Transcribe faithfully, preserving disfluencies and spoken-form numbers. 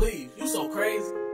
leave. You so crazy.